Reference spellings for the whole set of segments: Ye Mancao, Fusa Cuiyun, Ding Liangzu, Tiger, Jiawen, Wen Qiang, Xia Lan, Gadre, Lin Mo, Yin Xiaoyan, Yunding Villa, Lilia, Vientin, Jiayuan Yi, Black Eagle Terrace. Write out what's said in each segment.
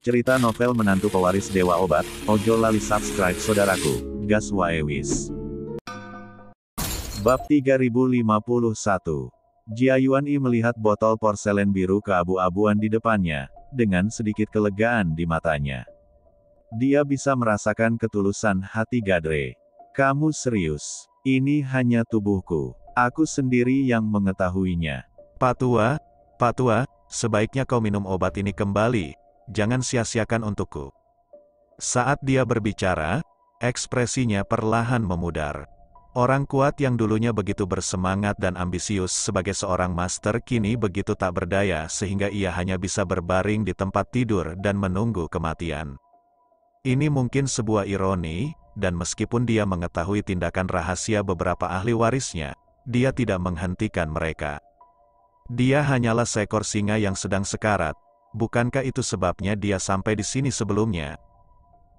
Cerita novel menantu pewaris Dewa Obat, ojo lali subscribe saudaraku, gas wae wis. Bab 3051. Jiayuan Yi melihat botol porselen biru keabu-abuan di depannya, dengan sedikit kelegaan di matanya. Dia bisa merasakan ketulusan hati Gadre. Kamu serius? Ini hanya tubuhku. Aku sendiri yang mengetahuinya. Patua, sebaiknya kau minum obat ini kembali, jangan sia-siakan untukku. Saat dia berbicara, ekspresinya perlahan memudar. Orang kuat yang dulunya begitu bersemangat dan ambisius sebagai seorang master kini begitu tak berdaya sehingga ia hanya bisa berbaring di tempat tidur dan menunggu kematian. Ini mungkin sebuah ironi, dan meskipun dia mengetahui tindakan rahasia beberapa ahli warisnya, dia tidak menghentikan mereka. Dia hanyalah seekor singa yang sedang sekarat. Bukankah itu sebabnya dia sampai di sini sebelumnya?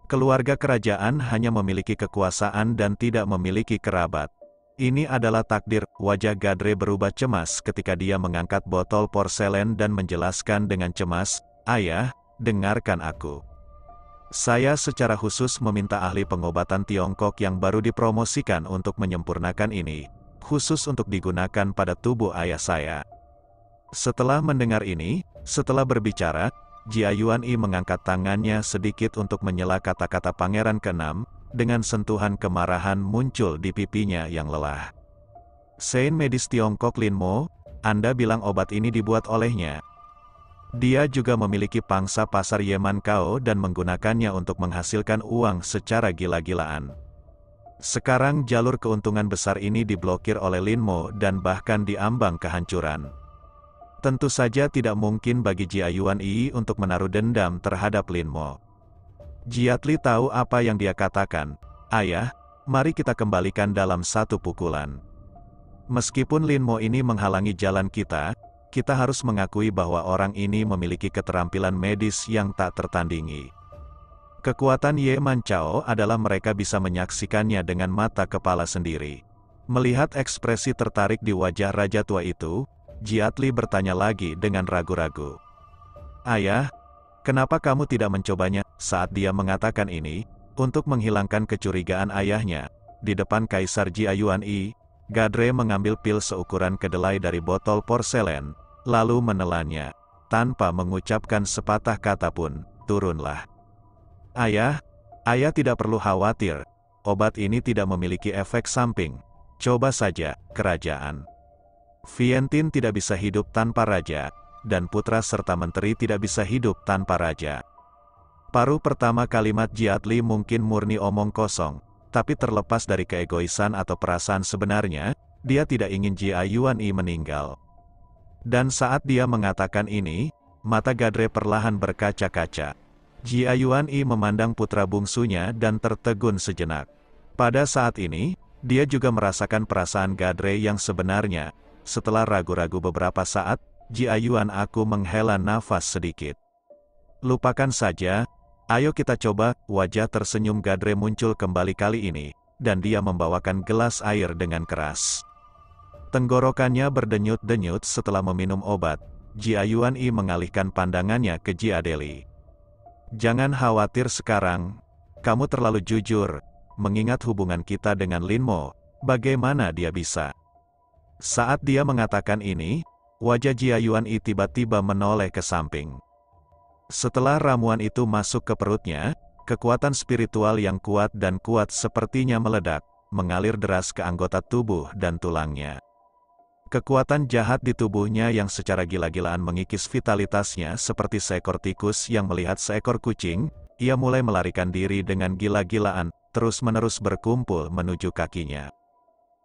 Keluarga kerajaan hanya memiliki kekuasaan dan tidak memiliki kerabat. Ini adalah takdir. Wajah Gadre berubah cemas ketika dia mengangkat botol porselen dan menjelaskan dengan cemas, "Ayah, dengarkan aku. Saya secara khusus meminta ahli pengobatan Tiongkok yang baru dipromosikan untuk menyempurnakan ini, khusus untuk digunakan pada tubuh ayah saya." Setelah mendengar ini, setelah berbicara, Jiayuan Yi mengangkat tangannya sedikit untuk menyela kata-kata pangeran ke-6, dengan sentuhan kemarahan muncul di pipinya yang lelah. "Saint Medis Tiongkok Lin Mo, Anda bilang obat ini dibuat olehnya. Dia juga memiliki pangsa pasar Ye Mancao dan menggunakannya untuk menghasilkan uang secara gila-gilaan. Sekarang jalur keuntungan besar ini diblokir oleh Lin Mo dan bahkan diambang kehancuran. Tentu saja tidak mungkin bagi Jiayuan Yi untuk menaruh dendam terhadap Lin Mo." Jiatli tahu apa yang dia katakan. "Ayah, mari kita kembalikan dalam satu pukulan. Meskipun Lin Mo ini menghalangi jalan kita, kita harus mengakui bahwa orang ini memiliki keterampilan medis yang tak tertandingi. Kekuatan Ye Mancao adalah mereka bisa menyaksikannya dengan mata kepala sendiri." Melihat ekspresi tertarik di wajah raja tua itu, Jiatli bertanya lagi dengan ragu-ragu. "Ayah, kenapa kamu tidak mencobanya?" Saat dia mengatakan ini, untuk menghilangkan kecurigaan ayahnya, di depan Kaisar Jiayuan Yi, Gadre mengambil pil seukuran kedelai dari botol porselen, lalu menelannya. Tanpa mengucapkan sepatah kata pun, "Turunlah. Ayah tidak perlu khawatir, obat ini tidak memiliki efek samping. Coba saja, kerajaan. Vientin tidak bisa hidup tanpa raja, dan putra serta menteri tidak bisa hidup tanpa raja." Paruh pertama kalimat Jiatli mungkin murni omong kosong, tapi terlepas dari keegoisan atau perasaan sebenarnya, dia tidak ingin Jiayuan Yi meninggal. Dan saat dia mengatakan ini, mata Gadre perlahan berkaca-kaca. Jiayuan Yi memandang putra bungsunya dan tertegun sejenak. Pada saat ini, dia juga merasakan perasaan Gadre yang sebenarnya. Setelah ragu-ragu beberapa saat, Jiayuan aku menghela nafas sedikit. "Lupakan saja. Ayo kita coba." Wajah tersenyum Gadre muncul kembali kali ini, dan dia membawakan gelas air dengan keras. Tenggorokannya berdenyut-denyut setelah meminum obat. Jiayuan Yi mengalihkan pandangannya ke Jiadeli. "Jangan khawatir sekarang, kamu terlalu jujur, mengingat hubungan kita dengan Lin Mo, bagaimana dia bisa?" Saat dia mengatakan ini, wajah Jiayuan Yi tiba-tiba menoleh ke samping. Setelah ramuan itu masuk ke perutnya, kekuatan spiritual yang kuat dan kuat sepertinya meledak, mengalir deras ke anggota tubuh dan tulangnya. Kekuatan jahat di tubuhnya yang secara gila-gilaan mengikis vitalitasnya seperti seekor tikus yang melihat seekor kucing, ia mulai melarikan diri dengan gila-gilaan, terus-menerus berkumpul menuju kakinya.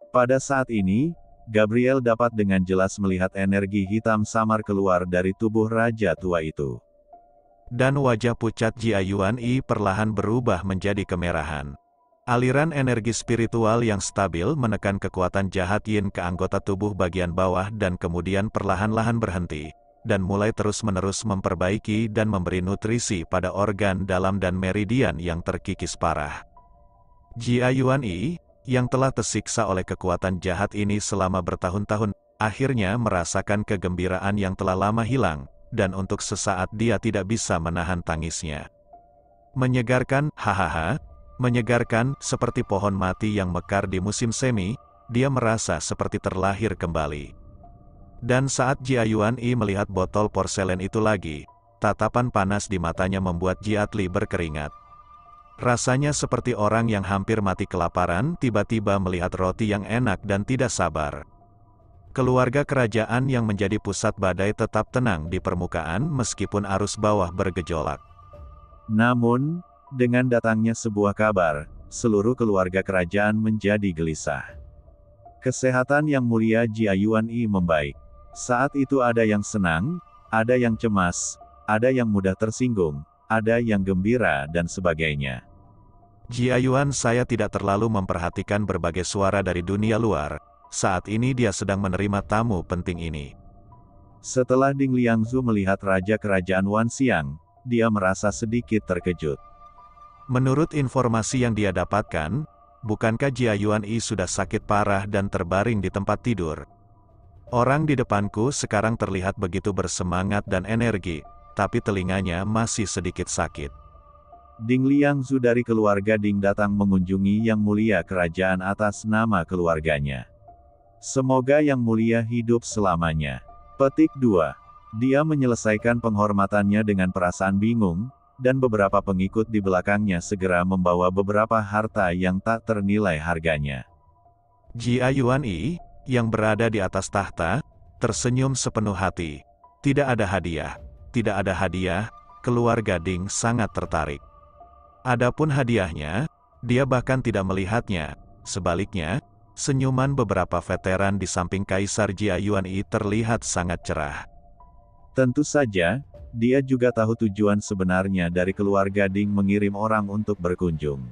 Pada saat ini, Gabriel dapat dengan jelas melihat energi hitam samar keluar dari tubuh raja tua itu. Dan wajah pucat Jiayuan Yi perlahan berubah menjadi kemerahan. Aliran energi spiritual yang stabil menekan kekuatan jahat Yin ke anggota tubuh bagian bawah dan kemudian perlahan-lahan berhenti, dan mulai terus-menerus memperbaiki dan memberi nutrisi pada organ dalam dan meridian yang terkikis parah. Jiayuan Yi, yang telah tersiksa oleh kekuatan jahat ini selama bertahun-tahun, akhirnya merasakan kegembiraan yang telah lama hilang, dan untuk sesaat dia tidak bisa menahan tangisnya. Menyegarkan, hahaha, menyegarkan, seperti pohon mati yang mekar di musim semi, dia merasa seperti terlahir kembali. Dan saat Jiayuan Yi melihat botol porselen itu lagi, tatapan panas di matanya membuat Jiatli berkeringat. Rasanya seperti orang yang hampir mati kelaparan tiba-tiba melihat roti yang enak dan tidak sabar. Keluarga kerajaan yang menjadi pusat badai tetap tenang di permukaan meskipun arus bawah bergejolak. Namun, dengan datangnya sebuah kabar, seluruh keluarga kerajaan menjadi gelisah. Kesehatan yang mulia Jiayuan Yi membaik. Saat itu ada yang senang, ada yang cemas, ada yang mudah tersinggung, ada yang gembira dan sebagainya. Jiayuan, saya tidak terlalu memperhatikan berbagai suara dari dunia luar, saat ini dia sedang menerima tamu penting ini. Setelah Ding Liangzu melihat Raja Kerajaan Wen Qiang, dia merasa sedikit terkejut. Menurut informasi yang dia dapatkan, bukankah Jiayuan Yi sudah sakit parah dan terbaring di tempat tidur? Orang di depanku sekarang terlihat begitu bersemangat dan energi, tapi telinganya masih sedikit sakit. Ding Liangzu dari keluarga Ding datang mengunjungi Yang Mulia Kerajaan atas nama keluarganya. Semoga Yang Mulia hidup selamanya. Petik 2. Dia menyelesaikan penghormatannya dengan perasaan bingung, dan beberapa pengikut di belakangnya segera membawa beberapa harta yang tak ternilai harganya. Jiayuan Yi, yang berada di atas tahta, tersenyum sepenuh hati. Tidak ada hadiah. Tidak ada hadiah, keluarga Ding sangat tertarik. Adapun hadiahnya, dia bahkan tidak melihatnya. Sebaliknya, senyuman beberapa veteran di samping Kaisar Jiayuan Yi terlihat sangat cerah. Tentu saja, dia juga tahu tujuan sebenarnya dari keluarga Ding mengirim orang untuk berkunjung.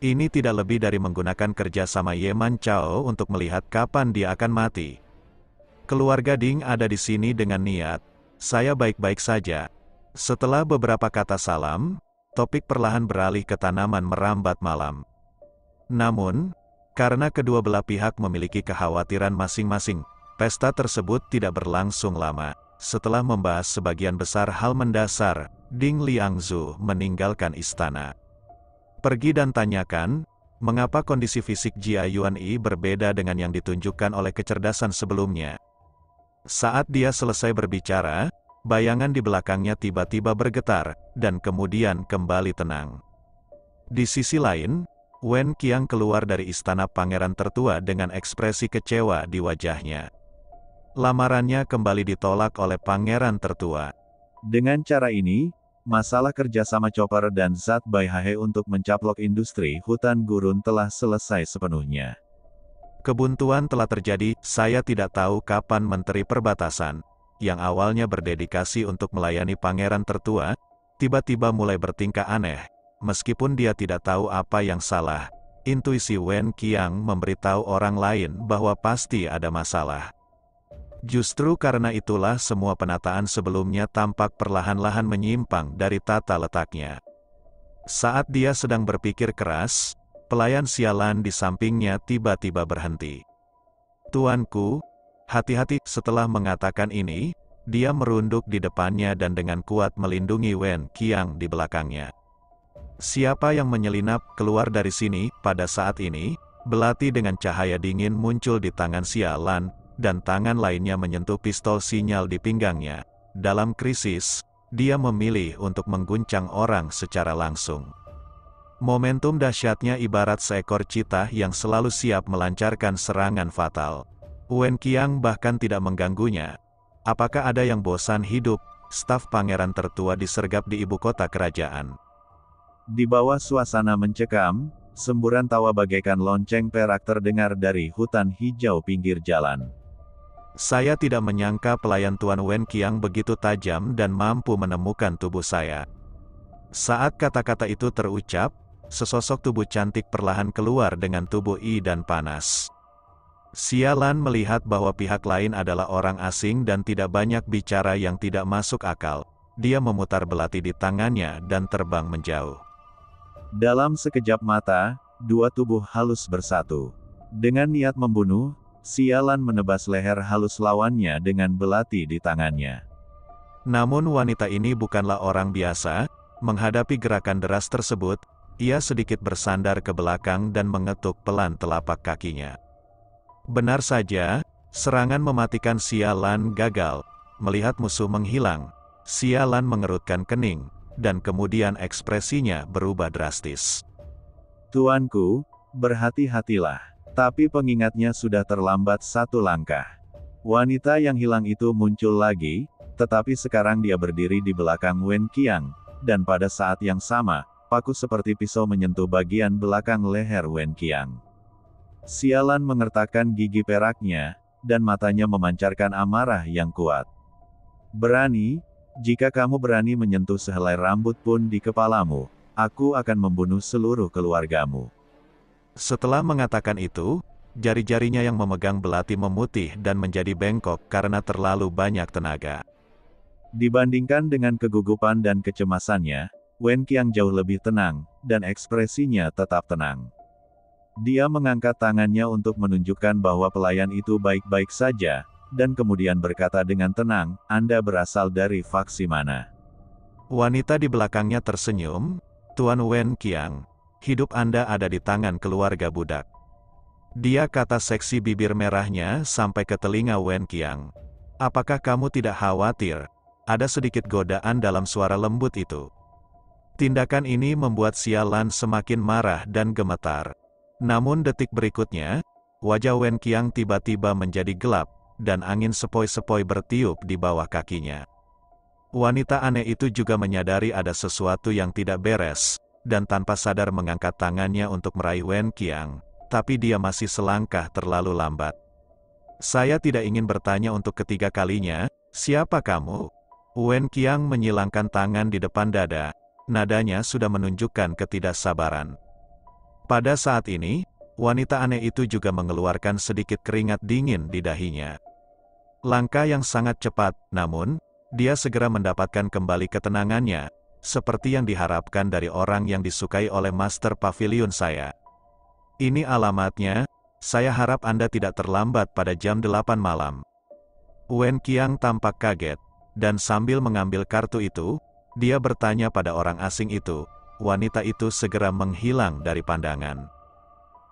Ini tidak lebih dari menggunakan kerjasama Ye Mancao untuk melihat kapan dia akan mati. Keluarga Ding ada di sini dengan niat, saya baik-baik saja. Setelah beberapa kata salam, topik perlahan beralih ke tanaman merambat malam. Namun, karena kedua belah pihak memiliki kekhawatiran masing-masing, pesta tersebut tidak berlangsung lama. Setelah membahas sebagian besar hal mendasar, Ding Liangzu meninggalkan istana. Pergi dan tanyakan, mengapa kondisi fisik Jiayuan Yi berbeda dengan yang ditunjukkan oleh kecerdasan sebelumnya. Saat dia selesai berbicara, bayangan di belakangnya tiba-tiba bergetar, dan kemudian kembali tenang. Di sisi lain, Wen Qiang keluar dari istana pangeran tertua dengan ekspresi kecewa di wajahnya. Lamarannya kembali ditolak oleh pangeran tertua. Dengan cara ini, masalah kerjasama Chopper dan Zat Baihahe untuk mencaplok industri hutan gurun telah selesai sepenuhnya. Kebuntuan telah terjadi. Saya tidak tahu kapan Menteri Perbatasan, yang awalnya berdedikasi untuk melayani pangeran tertua, tiba-tiba mulai bertingkah aneh. Meskipun dia tidak tahu apa yang salah, intuisi Wen Qiang memberitahu orang lain bahwa pasti ada masalah. Justru karena itulah semua penataan sebelumnya tampak perlahan-lahan menyimpang dari tata letaknya. Saat dia sedang berpikir keras, pelayan Xia Lan di sampingnya tiba-tiba berhenti. Tuanku, hati-hati. Setelah mengatakan ini, dia merunduk di depannya dan dengan kuat melindungi Wen Qiang di belakangnya. Siapa yang menyelinap keluar dari sini? Pada saat ini, belati dengan cahaya dingin muncul di tangan Xia Lan, dan tangan lainnya menyentuh pistol sinyal di pinggangnya. Dalam krisis, dia memilih untuk mengguncang orang secara langsung. Momentum dahsyatnya ibarat seekor citah yang selalu siap melancarkan serangan fatal. Wen Qiang bahkan tidak mengganggunya. Apakah ada yang bosan hidup? Staf pangeran tertua disergap di ibu kota kerajaan. Di bawah suasana mencekam, semburan tawa bagaikan lonceng perak terdengar dari hutan hijau pinggir jalan. Saya tidak menyangka pelayan Tuan Wen Qiang begitu tajam dan mampu menemukan tubuh saya. Saat kata-kata itu terucap, sesosok tubuh cantik perlahan keluar dengan tubuh I dan panas. Xia Lan melihat bahwa pihak lain adalah orang asing dan tidak banyak bicara yang tidak masuk akal. Dia memutar belati di tangannya dan terbang menjauh. Dalam sekejap mata, dua tubuh halus bersatu. Dengan niat membunuh, Xia Lan menebas leher halus lawannya dengan belati di tangannya. Namun wanita ini bukanlah orang biasa. Menghadapi gerakan deras tersebut, ia sedikit bersandar ke belakang dan mengetuk pelan telapak kakinya. Benar saja, serangan mematikan Xia Lan gagal. Melihat musuh menghilang, Xia Lan mengerutkan kening, dan kemudian ekspresinya berubah drastis. Tuanku, berhati-hatilah. Tapi pengingatnya sudah terlambat satu langkah. Wanita yang hilang itu muncul lagi, tetapi sekarang dia berdiri di belakang Wen Qiang, dan pada saat yang sama, paku seperti pisau menyentuh bagian belakang leher Wen Qiang. Xia Lan mengertakkan gigi peraknya, dan matanya memancarkan amarah yang kuat. Berani? Jika kamu berani menyentuh sehelai rambut pun di kepalamu, aku akan membunuh seluruh keluargamu. Setelah mengatakan itu, jari-jarinya yang memegang belati memutih dan menjadi bengkok karena terlalu banyak tenaga. Dibandingkan dengan kegugupan dan kecemasannya, Wen Qiang jauh lebih tenang, dan ekspresinya tetap tenang. Dia mengangkat tangannya untuk menunjukkan bahwa pelayan itu baik-baik saja, dan kemudian berkata dengan tenang, "Anda berasal dari faksi mana?" Wanita di belakangnya tersenyum, "Tuan Wen Qiang, hidup Anda ada di tangan keluarga budak." Dia kata seksi bibir merahnya sampai ke telinga Wen Qiang. "Apakah kamu tidak khawatir?" Ada sedikit godaan dalam suara lembut itu. Tindakan ini membuat Xia Lan semakin marah dan gemetar. Namun detik berikutnya, wajah Wen Qiang tiba-tiba menjadi gelap, dan angin sepoi-sepoi bertiup di bawah kakinya. Wanita aneh itu juga menyadari ada sesuatu yang tidak beres, dan tanpa sadar mengangkat tangannya untuk meraih Wen Qiang, tapi dia masih selangkah terlalu lambat. "Saya tidak ingin bertanya untuk ketiga kalinya, siapa kamu?" Wen Qiang menyilangkan tangan di depan dada, nadanya sudah menunjukkan ketidaksabaran. Pada saat ini, wanita aneh itu juga mengeluarkan sedikit keringat dingin di dahinya. Langkah yang sangat cepat, namun, dia segera mendapatkan kembali ketenangannya, seperti yang diharapkan dari orang yang disukai oleh Master Pavilion saya. "Ini alamatnya, saya harap Anda tidak terlambat pada jam 8 malam. Wen Qiang tampak kaget, dan sambil mengambil kartu itu, dia bertanya pada orang asing itu. Wanita itu segera menghilang dari pandangan.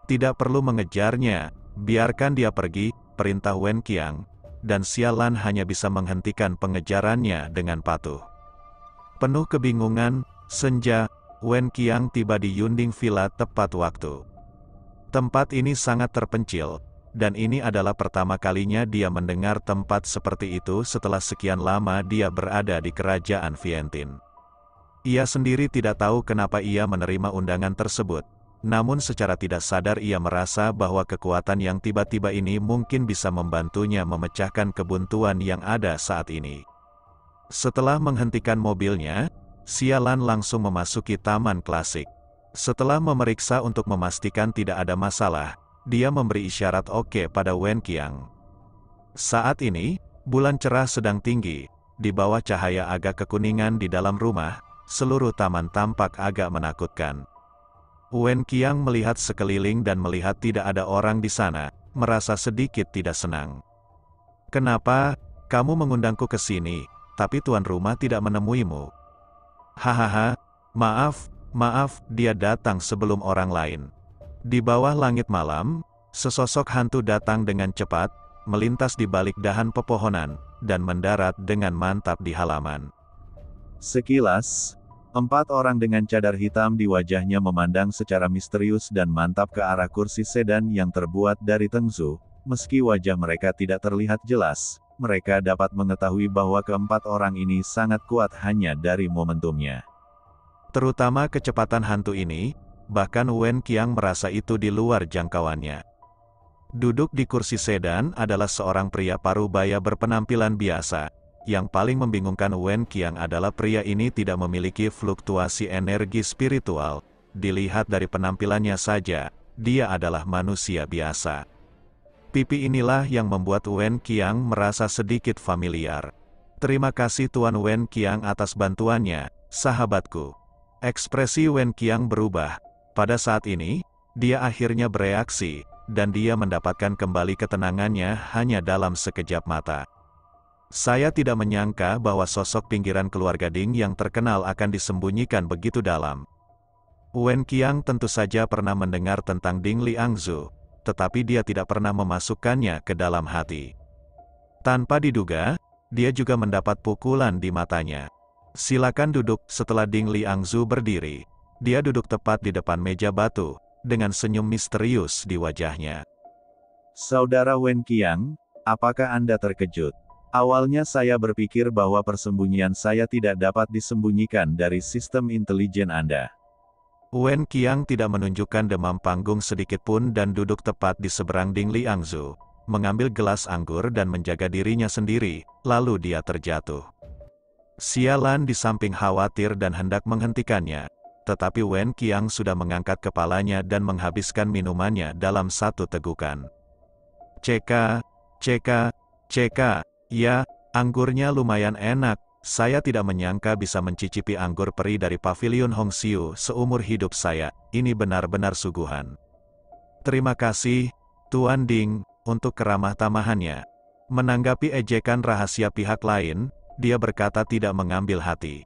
"Tidak perlu mengejarnya, biarkan dia pergi," perintah Wen Qiang, dan Xia Lan hanya bisa menghentikan pengejarannya dengan patuh. Penuh kebingungan, senja, Wen Qiang tiba di Yunding Villa tepat waktu. Tempat ini sangat terpencil, dan ini adalah pertama kalinya dia mendengar tempat seperti itu setelah sekian lama dia berada di kerajaan Vientin. Ia sendiri tidak tahu kenapa ia menerima undangan tersebut, namun secara tidak sadar ia merasa bahwa kekuatan yang tiba-tiba ini mungkin bisa membantunya memecahkan kebuntuan yang ada saat ini. Setelah menghentikan mobilnya, Xia Lan langsung memasuki taman klasik. Setelah memeriksa untuk memastikan tidak ada masalah, dia memberi isyarat oke pada Wen Qiang. Saat ini, bulan cerah sedang tinggi, di bawah cahaya agak kekuningan di dalam rumah, seluruh taman tampak agak menakutkan. Wen Qiang melihat sekeliling dan melihat tidak ada orang di sana, merasa sedikit tidak senang. "Kenapa, kamu mengundangku ke sini, tapi tuan rumah tidak menemuimu?" "Hahaha, maaf, dia datang sebelum orang lain." Di bawah langit malam, sesosok hantu datang dengan cepat, melintas di balik dahan pepohonan, dan mendarat dengan mantap di halaman. Sekilas, empat orang dengan cadar hitam di wajahnya memandang secara misterius dan mantap ke arah kursi sedan yang terbuat dari tengzu. Meski wajah mereka tidak terlihat jelas, mereka dapat mengetahui bahwa keempat orang ini sangat kuat hanya dari momentumnya. Terutama kecepatan hantu ini, bahkan Wen Qiang merasa itu di luar jangkauannya. Duduk di kursi sedan adalah seorang pria parubaya berpenampilan biasa. Yang paling membingungkan Wen Qiang adalah pria ini tidak memiliki fluktuasi energi spiritual. Dilihat dari penampilannya saja, dia adalah manusia biasa. Pipi inilah yang membuat Wen Qiang merasa sedikit familiar. "Terima kasih Tuan Wen Qiang atas bantuannya, sahabatku." Ekspresi Wen Qiang berubah. Pada saat ini, dia akhirnya bereaksi, dan dia mendapatkan kembali ketenangannya hanya dalam sekejap mata. Saya tidak menyangka bahwa sosok pinggiran keluarga Ding yang terkenal akan disembunyikan begitu dalam. Wen Qiang tentu saja pernah mendengar tentang Ding Liangzu, tetapi dia tidak pernah memasukkannya ke dalam hati. Tanpa diduga, dia juga mendapat pukulan di matanya. Silakan duduk. Setelah Ding Liangzu berdiri, dia duduk tepat di depan meja batu, dengan senyum misterius di wajahnya. Saudara Wen Qiang, apakah Anda terkejut? Awalnya saya berpikir bahwa persembunyian saya tidak dapat disembunyikan dari sistem intelijen Anda. Wen Qiang tidak menunjukkan demam panggung sedikitpun dan duduk tepat di seberang Ding Liangzu, mengambil gelas anggur dan menjaga dirinya sendiri, lalu dia terjatuh. Xia Lan di samping khawatir dan hendak menghentikannya, tetapi Wen Qiang sudah mengangkat kepalanya dan menghabiskan minumannya dalam satu tegukan. Ceka, ya, anggurnya lumayan enak. Saya tidak menyangka bisa mencicipi anggur peri dari Pavilion Hongxiu seumur hidup saya. Ini benar-benar suguhan. Terima kasih, Tuan Ding, untuk keramah tamahannya. Menanggapi ejekan rahasia pihak lain, dia berkata tidak mengambil hati.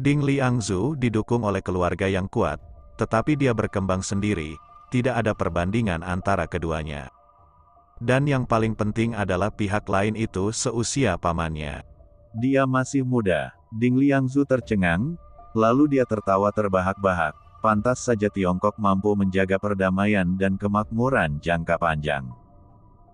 Ding Liangzu didukung oleh keluarga yang kuat, tetapi dia berkembang sendiri, tidak ada perbandingan antara keduanya. Dan yang paling penting adalah pihak lain itu seusia pamannya. Dia masih muda. Ding Liangzu tercengang, lalu dia tertawa terbahak-bahak. Pantas saja Tiongkok mampu menjaga perdamaian dan kemakmuran jangka panjang.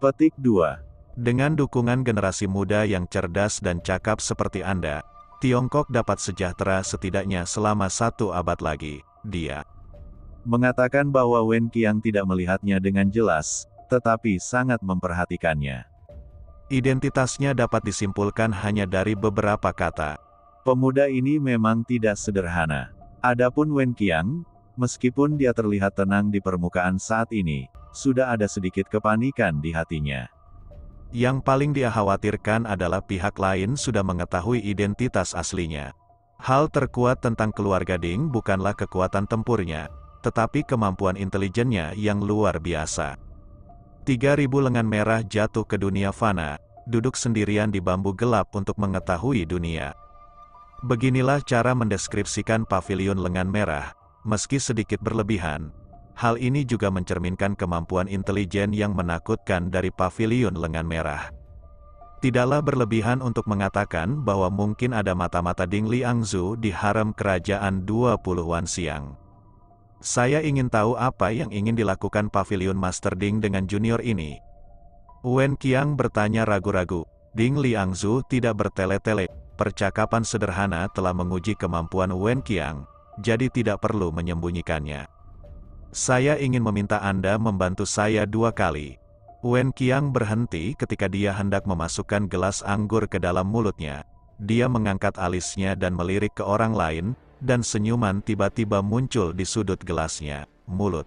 Petik 2. Dengan dukungan generasi muda yang cerdas dan cakap seperti Anda, Tiongkok dapat sejahtera setidaknya selama 1 abad lagi. Dia mengatakan bahwa Wen Qiang tidak melihatnya dengan jelas, tetapi sangat memperhatikannya. Identitasnya dapat disimpulkan hanya dari beberapa kata. Pemuda ini memang tidak sederhana. Adapun Wen Qiang, meskipun dia terlihat tenang di permukaan saat ini, sudah ada sedikit kepanikan di hatinya. Yang paling dia khawatirkan adalah pihak lain sudah mengetahui identitas aslinya. Hal terkuat tentang keluarga Ding bukanlah kekuatan tempurnya, tetapi kemampuan intelijennya yang luar biasa. 3000 lengan merah jatuh ke dunia fana, duduk sendirian di bambu gelap untuk mengetahui dunia. Beginilah cara mendeskripsikan pavilion lengan merah, meski sedikit berlebihan. Hal ini juga mencerminkan kemampuan intelijen yang menakutkan dari pavilion lengan merah. Tidaklah berlebihan untuk mengatakan bahwa mungkin ada mata-mata Ding Liangzu di harem kerajaan 20-an siang. Saya ingin tahu apa yang ingin dilakukan Pavilion Master Ding dengan junior ini. Wen Qiang bertanya ragu-ragu. Ding Liangzu tidak bertele-tele. Percakapan sederhana telah menguji kemampuan Wen Qiang, jadi tidak perlu menyembunyikannya. Saya ingin meminta Anda membantu saya 2 kali. Wen Qiang berhenti ketika dia hendak memasukkan gelas anggur ke dalam mulutnya. Dia mengangkat alisnya dan melirik ke orang lain, dan senyuman tiba-tiba muncul di sudut gelasnya, mulut.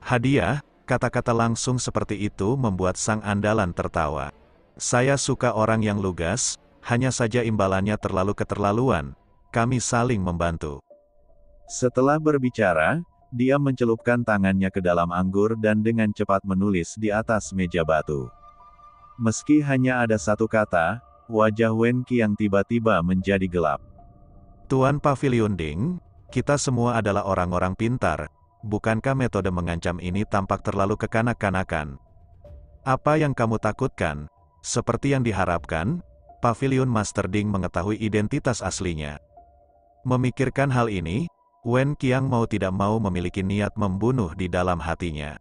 Hadiah, kata-kata langsung seperti itu membuat sang andalan tertawa. Saya suka orang yang lugas, hanya saja imbalannya terlalu keterlaluan. Kami saling membantu. Setelah berbicara, dia mencelupkan tangannya ke dalam anggur dan dengan cepat menulis di atas meja batu. Meski hanya ada 1 kata, wajah Wen Qiang tiba-tiba menjadi gelap. Tuan Pavilion Ding, kita semua adalah orang-orang pintar, bukankah metode mengancam ini tampak terlalu kekanak-kanakan? Apa yang kamu takutkan? Seperti yang diharapkan, Pavilion Master Ding mengetahui identitas aslinya. Memikirkan hal ini, Wen Qiang mau tidak mau memiliki niat membunuh di dalam hatinya.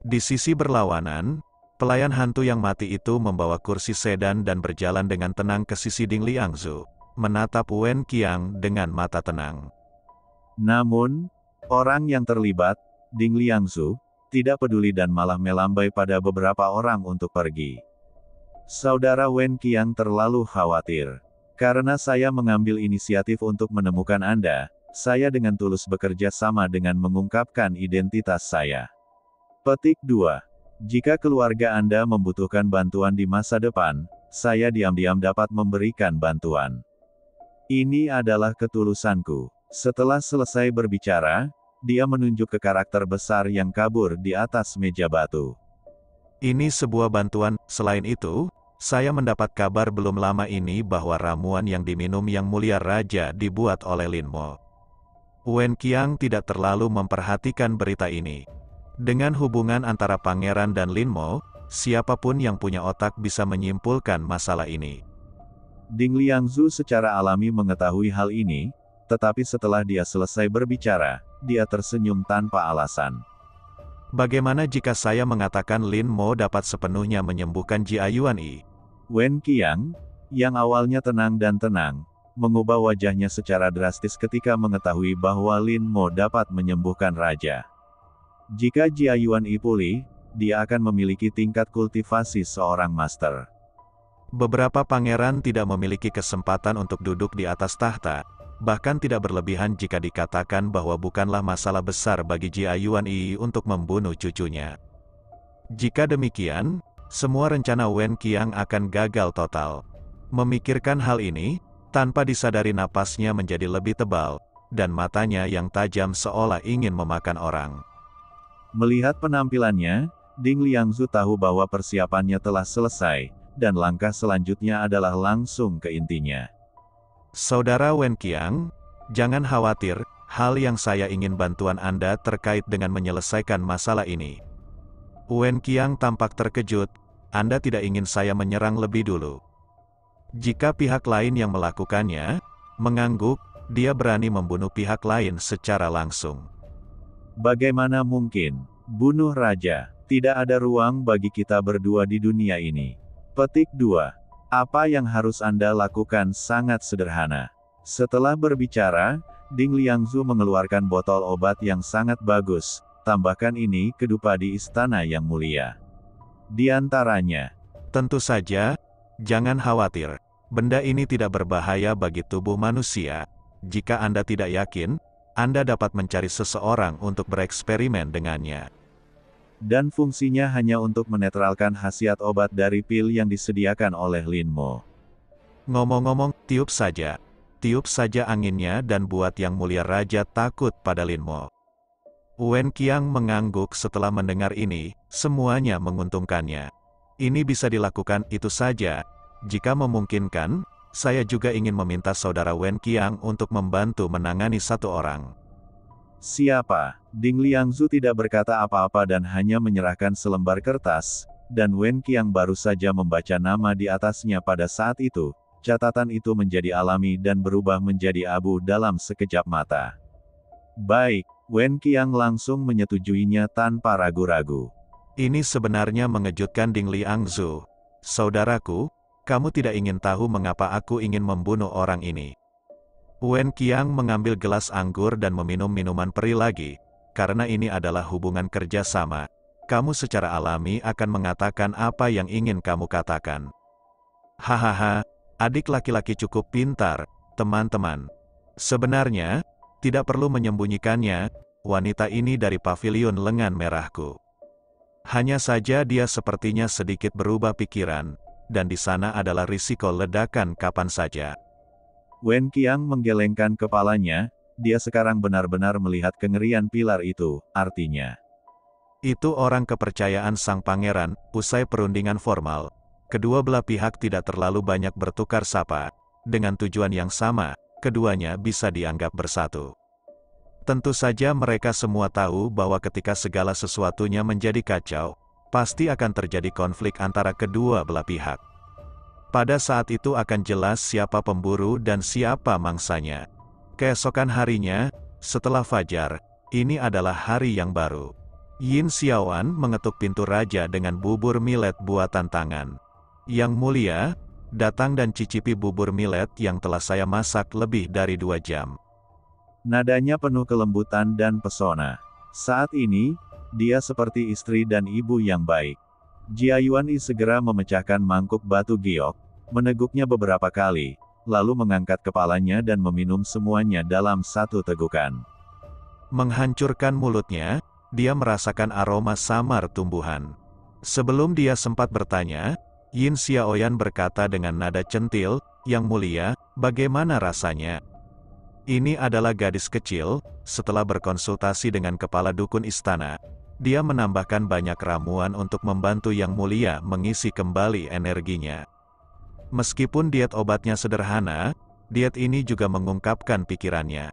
Di sisi berlawanan, pelayan hantu yang mati itu membawa kursi sedan dan berjalan dengan tenang ke sisi Ding Liangzu, menatap Wen Qiang dengan mata tenang. Namun, orang yang terlibat, Ding Liangzu, tidak peduli dan malah melambai pada beberapa orang untuk pergi. Saudara Wen Qiang terlalu khawatir. Karena saya mengambil inisiatif untuk menemukan Anda, saya dengan tulus bekerja sama dengan mengungkapkan identitas saya. Petik 2. Jika keluarga Anda membutuhkan bantuan di masa depan, saya diam-diam dapat memberikan bantuan. Ini adalah ketulusanku. Setelah selesai berbicara, dia menunjuk ke karakter besar yang kabur di atas meja batu. Ini sebuah bantuan. Selain itu, Saya mendapat kabar belum lama ini bahwa ramuan yang diminum Yang Mulia Raja dibuat oleh Lin Mo. Wen Qiang tidak terlalu memperhatikan berita ini. Dengan hubungan antara pangeran dan Lin Mo, siapapun yang punya otak bisa menyimpulkan masalah ini. Ding Liangzu secara alami mengetahui hal ini, tetapi setelah dia selesai berbicara, dia tersenyum tanpa alasan. Bagaimana jika saya mengatakan Lin Mo dapat sepenuhnya menyembuhkan Jiayuan Yi? Wen Qiang, yang awalnya tenang dan tenang, mengubah wajahnya secara drastis ketika mengetahui bahwa Lin Mo dapat menyembuhkan raja. Jika Jiayuan Yi pulih, dia akan memiliki tingkat kultivasi seorang master. Beberapa pangeran tidak memiliki kesempatan untuk duduk di atas tahta, bahkan tidak berlebihan jika dikatakan bahwa bukanlah masalah besar bagi Jiayuan Yi untuk membunuh cucunya. Jika demikian, semua rencana Wen Qiang akan gagal total. Memikirkan hal ini, tanpa disadari napasnya menjadi lebih tebal, dan matanya yang tajam seolah ingin memakan orang. Melihat penampilannya, Ding Liangzu tahu bahwa persiapannya telah selesai, dan langkah selanjutnya adalah langsung ke intinya. Saudara Wen Qiang, jangan khawatir, hal yang saya ingin bantuan Anda terkait dengan menyelesaikan masalah ini. Wen Qiang tampak terkejut, Anda tidak ingin saya menyerang lebih dulu. Jika pihak lain yang melakukannya, mengangguk, dia berani membunuh pihak lain secara langsung. Bagaimana mungkin, bunuh raja, tidak ada ruang bagi kita berdua di dunia ini. Petik 2. Apa yang harus Anda lakukan sangat sederhana. Setelah berbicara, Ding Liangzu mengeluarkan botol obat yang sangat bagus, tambahkan ini ke Dupadi Istana Yang Mulia. Di antaranya, tentu saja, jangan khawatir, benda ini tidak berbahaya bagi tubuh manusia. Jika Anda tidak yakin, Anda dapat mencari seseorang untuk bereksperimen dengannya. Dan fungsinya hanya untuk menetralkan khasiat obat dari pil yang disediakan oleh Lin Mo. Ngomong-ngomong, tiup saja anginnya dan buat Yang Mulia Raja takut pada Lin Mo. Wen Qiang mengangguk setelah mendengar ini, semuanya menguntungkannya. Ini bisa dilakukan, itu saja. Jika memungkinkan, saya juga ingin meminta saudara Wen Qiang untuk membantu menangani satu orang. Siapa? Ding Liangzu tidak berkata apa-apa dan hanya menyerahkan selembar kertas, dan Wen Qiang baru saja membaca nama di atasnya pada saat itu. Catatan itu menjadi alami dan berubah menjadi abu dalam sekejap mata. Baik, Wen Qiang langsung menyetujuinya tanpa ragu-ragu. Ini sebenarnya mengejutkan Ding Liangzu. Saudaraku, kamu tidak ingin tahu mengapa aku ingin membunuh orang ini. Wen Qiang mengambil gelas anggur dan meminum minuman peri lagi, karena ini adalah hubungan kerjasama. Kamu secara alami akan mengatakan apa yang ingin kamu katakan. Hahaha, adik laki-laki cukup pintar, teman-teman. Sebenarnya, tidak perlu menyembunyikannya, wanita ini dari pavilion lengan merahku. Hanya saja dia sepertinya sedikit berubah pikiran, dan di sana adalah risiko ledakan kapan saja. Wen Qiang menggelengkan kepalanya, dia sekarang benar-benar melihat kengerian pilar itu, artinya. Itu orang kepercayaan sang pangeran. Usai perundingan formal, kedua belah pihak tidak terlalu banyak bertukar sapa, dengan tujuan yang sama, keduanya bisa dianggap bersatu. Tentu saja mereka semua tahu bahwa ketika segala sesuatunya menjadi kacau, pasti akan terjadi konflik antara kedua belah pihak. Pada saat itu akan jelas siapa pemburu dan siapa mangsanya. Keesokan harinya, setelah fajar, ini adalah hari yang baru. Yin Xiaoyan mengetuk pintu raja dengan bubur millet buatan tangan. Yang Mulia, datang dan cicipi bubur millet yang telah saya masak lebih dari 2 jam. Nadanya penuh kelembutan dan pesona. Saat ini, dia seperti istri dan ibu yang baik. Jiayuan Yi segera memecahkan mangkuk batu giok, meneguknya beberapa kali, lalu mengangkat kepalanya dan meminum semuanya dalam satu tegukan. Menghancurkan mulutnya, dia merasakan aroma samar tumbuhan. Sebelum dia sempat bertanya, Yin Xiaoyan berkata dengan nada centil, "Yang Mulia, bagaimana rasanya?" Ini adalah gadis kecil. Setelah berkonsultasi dengan kepala dukun istana, Dia menambahkan banyak ramuan untuk membantu Yang Mulia mengisi kembali energinya. Meskipun diet obatnya sederhana, diet ini juga mengungkapkan pikirannya.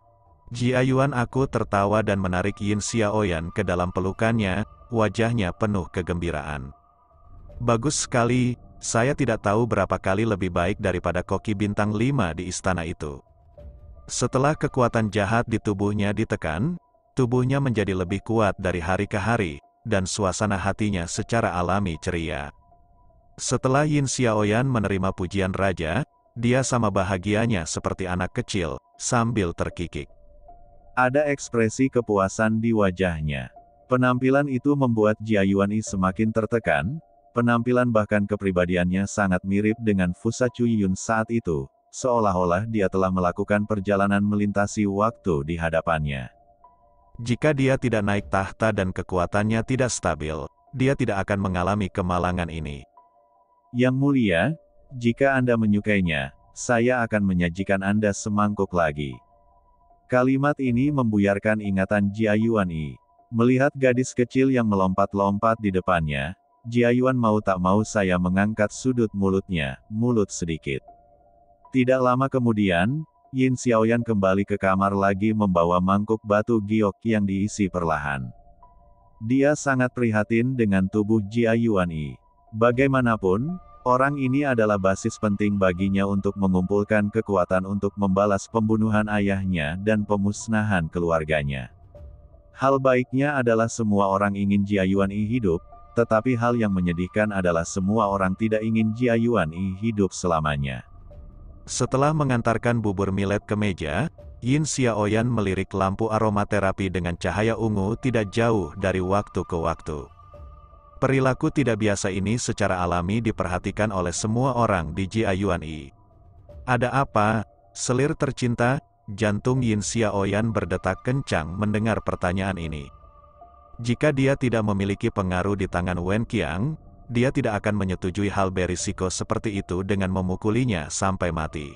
Jiayuan aku tertawa dan menarik Yin Xiaoyan ke dalam pelukannya, wajahnya penuh kegembiraan. Bagus sekali, saya tidak tahu berapa kali lebih baik daripada koki bintang 5 di istana itu. Setelah kekuatan jahat di tubuhnya ditekan, tubuhnya menjadi lebih kuat dari hari ke hari, dan suasana hatinya secara alami ceria. Setelah Yin Xiaoyan menerima pujian raja, dia sama bahagianya seperti anak kecil, sambil terkikik. Ada ekspresi kepuasan di wajahnya. Penampilan itu membuat Jiayuan Yi semakin tertekan, penampilan bahkan kepribadiannya sangat mirip dengan Fusa Cuiyun saat itu, seolah-olah dia telah melakukan perjalanan melintasi waktu di hadapannya. Jika dia tidak naik tahta dan kekuatannya tidak stabil, dia tidak akan mengalami kemalangan ini. Yang Mulia, jika Anda menyukainya, saya akan menyajikan Anda semangkuk lagi. Kalimat ini membuyarkan ingatan Jiayuan Yi. Melihat gadis kecil yang melompat-lompat di depannya, Jiayuan mau tak mau saya mengangkat sudut mulutnya, mulut sedikit. Tidak lama kemudian, Yin Xiaoyan kembali ke kamar lagi membawa mangkuk batu giok yang diisi perlahan. Dia sangat prihatin dengan tubuh Jiayuan Yi. Bagaimanapun, orang ini adalah basis penting baginya untuk mengumpulkan kekuatan untuk membalas pembunuhan ayahnya dan pemusnahan keluarganya. Hal baiknya adalah semua orang ingin Jiayuan Yi hidup, tetapi hal yang menyedihkan adalah semua orang tidak ingin Jiayuan Yi hidup selamanya. Setelah mengantarkan bubur millet ke meja, Yin Xiaoyan melirik lampu aromaterapi dengan cahaya ungu tidak jauh dari waktu ke waktu. Perilaku tidak biasa ini secara alami diperhatikan oleh semua orang di Jiayuan Yi. Ada apa, selir tercinta? Jantung Yin Xiaoyan berdetak kencang mendengar pertanyaan ini. Jika dia tidak memiliki pengaruh di tangan Wen Qiang, dia tidak akan menyetujui hal berisiko seperti itu dengan memukulinya sampai mati.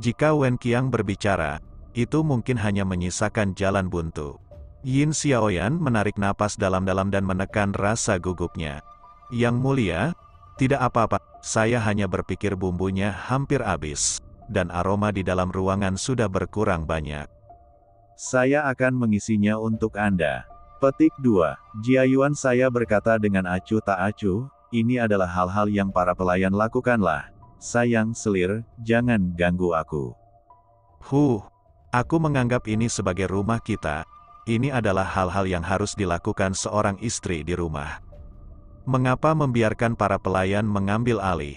Jika Wen Qiang berbicara, itu mungkin hanya menyisakan jalan buntu. Yin Xiaoyan menarik napas dalam-dalam dan menekan rasa gugupnya. Yang Mulia, tidak apa-apa, saya hanya berpikir bumbunya hampir habis, dan aroma di dalam ruangan sudah berkurang banyak. Saya akan mengisinya untuk Anda. Petik 2, Jiayuan saya berkata dengan acuh tak acuh, ini adalah hal-hal yang para pelayan lakukanlah. Sayang selir, jangan ganggu aku. Aku menganggap ini sebagai rumah kita. Ini adalah hal-hal yang harus dilakukan seorang istri di rumah. Mengapa membiarkan para pelayan mengambil alih?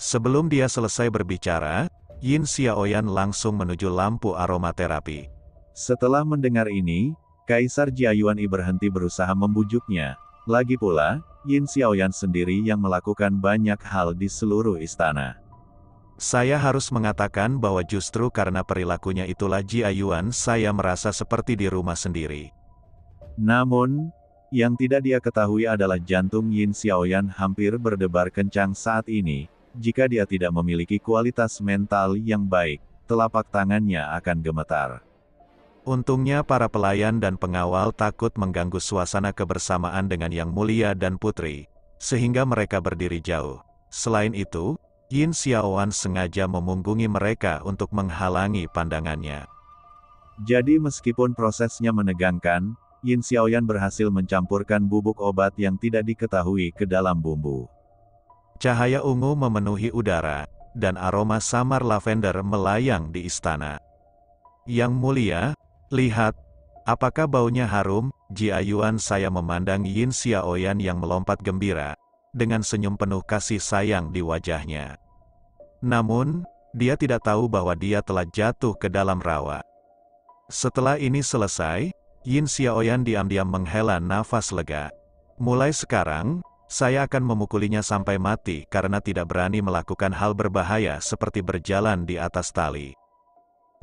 Sebelum dia selesai berbicara, Yin Xiaoyan langsung menuju lampu aromaterapi. Setelah mendengar ini, Kaisar Jiayuan Yi berhenti berusaha membujuknya. Lagi pula, Yin Xiaoyan sendiri yang melakukan banyak hal di seluruh istana. Saya harus mengatakan bahwa justru karena perilakunya itulah Jiayuan saya merasa seperti di rumah sendiri. Namun, yang tidak dia ketahui adalah jantung Yin Xiaoyan hampir berdebar kencang saat ini. Jika dia tidak memiliki kualitas mental yang baik, telapak tangannya akan gemetar. Untungnya para pelayan dan pengawal takut mengganggu suasana kebersamaan dengan Yang Mulia dan Putri, sehingga mereka berdiri jauh. Selain itu, Yin Xiaoyan sengaja memunggungi mereka untuk menghalangi pandangannya. Jadi meskipun prosesnya menegangkan, Yin Xiaoyan berhasil mencampurkan bubuk obat yang tidak diketahui ke dalam bumbu. Cahaya ungu memenuhi udara, dan aroma samar lavender melayang di istana. Yang Mulia, lihat, apakah baunya harum? Jiayuan saya memandang Yin Xiaoyan yang melompat gembira, dengan senyum penuh kasih sayang di wajahnya. Namun, dia tidak tahu bahwa dia telah jatuh ke dalam rawa. Setelah ini selesai, Yin Xiaoyan diam-diam menghela nafas lega. Mulai sekarang, saya akan memukulinya sampai mati karena tidak berani melakukan hal berbahaya seperti berjalan di atas tali.